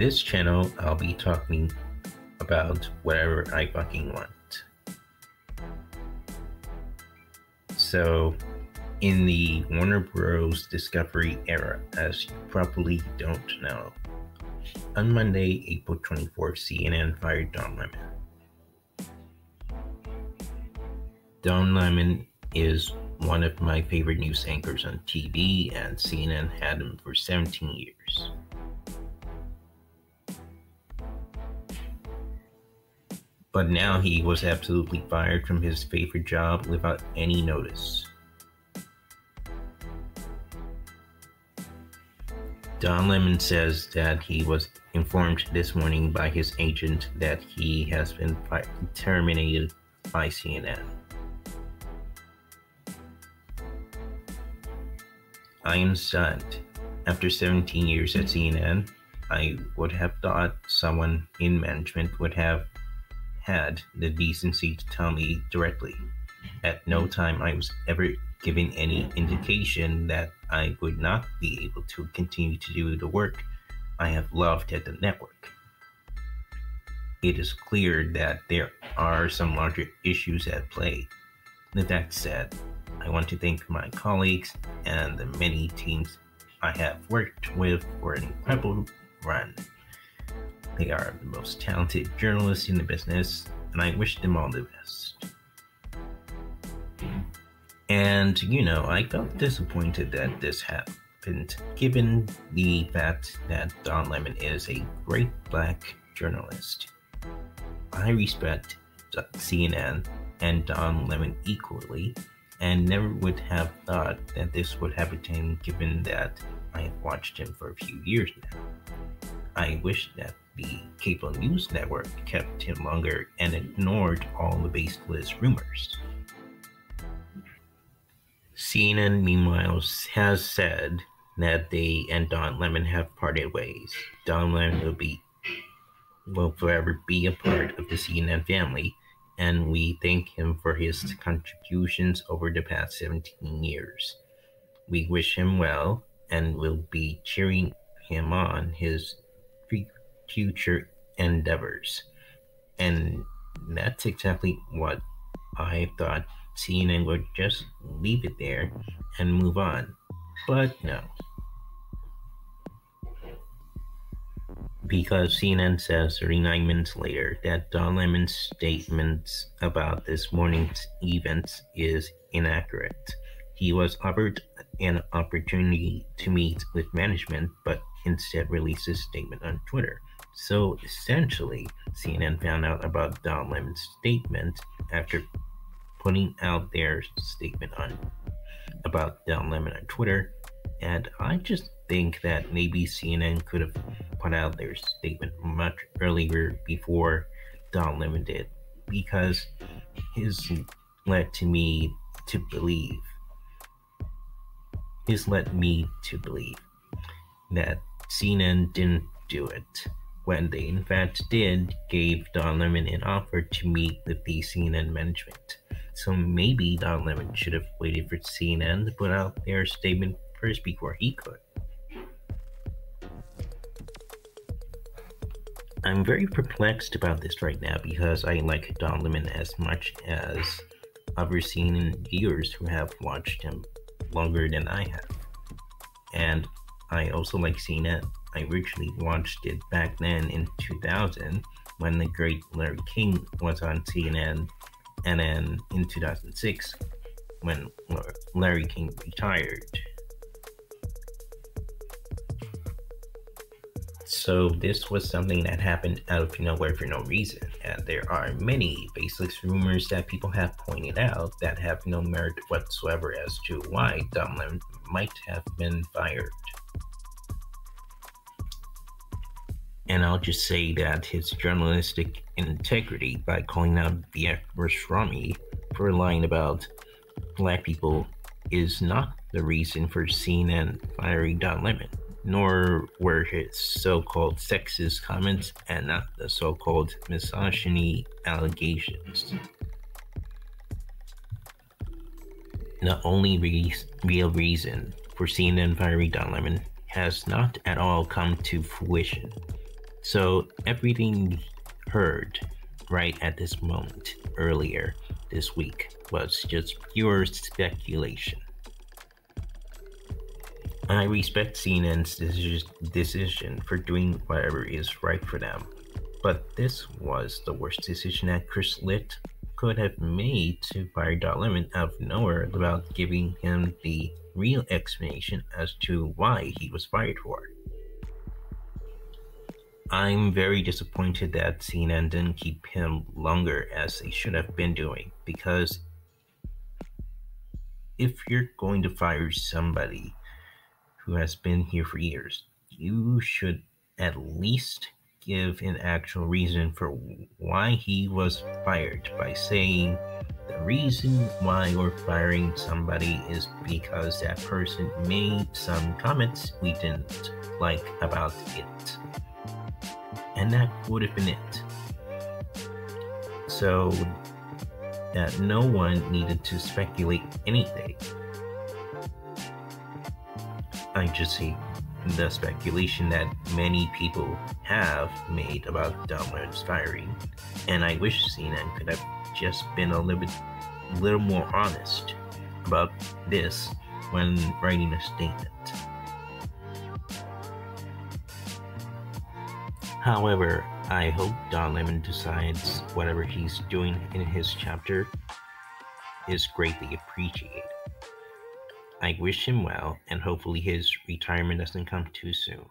On this channel, I'll be talking about whatever I fucking want. So, in the Warner Bros. Discovery era, as you probably don't know, on Monday, April 24, CNN fired Don Lemon. Don Lemon is one of my favorite news anchors on TV, and CNN had him for 17 years. But now he was absolutely fired from his favorite job without any notice. Don Lemon says that he was informed this morning by his agent that he has been terminated by CNN. I am stunned. After 17 years at CNN, I would have thought someone in management would have had the decency to tell me directly. At no time I was ever given any indication that I would not be able to continue to do the work I have loved at the network. It is clear that there are some larger issues at play. With that said, I want to thank my colleagues and the many teams I have worked with for an incredible run. They are the most talented journalists in the business, and I wish them all the best. And, you know, I felt disappointed that this happened, given the fact that Don Lemon is a great black journalist. I respect CNN and Don Lemon equally, and never would have thought that this would happen to him, given that I have watched him for a few years now. I wish that the cable news network kept him longer and ignored all the baseless rumors. CNN, meanwhile, has said that they and Don Lemon have parted ways. Don Lemon will forever be a part of the CNN family, and we thank him for his contributions over the past 17 years. We wish him well and will be cheering him on his future endeavors. And that's exactly what I thought. CNN would just leave it there and move on. But no. Because CNN says 39 minutes later that Don Lemon's statements about this morning's events is inaccurate. He was offered an opportunity to meet with management, but instead released a statement on Twitter. So essentially, CNN found out about Don Lemon's statement after putting out their statement about Don Lemon on Twitter, and I just think that maybe CNN could have put out their statement much earlier before Don Lemon did, because his led me to believe that CNN didn't do it, when they in fact did, gave Don Lemon an offer to meet with the CNN management. So maybe Don Lemon should have waited for CNN to put out their statement first before he could. I'm very perplexed about this right now, because I like Don Lemon as much as other CNN viewers who have watched him longer than I have. And I also like CNN. I originally watched it back then in 2000 when the great Larry King was on CNN, and then in 2006 when Larry King retired. So this was something that happened out of nowhere for no reason, and there are many baseless rumors that people have pointed out that have no merit whatsoever as to why Don Lemon might have been fired. And I'll just say that his journalistic integrity by calling out Vivek Ramaswamy for lying about black people is not the reason for CNN firing Don Lemon, nor were his so-called sexist comments, and not the so-called misogyny allegations. The only real reason for CNN firing Don Lemon has not at all come to fruition. So everything heard right at this moment earlier this week was just pure speculation. I respect CNN's decision for doing whatever is right for them, but this was the worst decision that Chris Licht could have made to fire Don Lemon out of nowhere without giving him the real explanation as to why he was fired for. I'm very disappointed that CNN didn't keep him longer as they should have been doing, because if you're going to fire somebody who has been here for years, you should at least give an actual reason for why he was fired by saying the reason why we're firing somebody is because that person made some comments we didn't like about it. And that would have been it. So that no one needed to speculate anything. I just hate the speculation that many people have made about Don Lemon's firing, and I wish CNN could have just been a little more honest about this when writing a statement. However, I hope Don Lemon decides whatever he's doing in his chapter is greatly appreciated. I wish him well, and hopefully his retirement doesn't come too soon.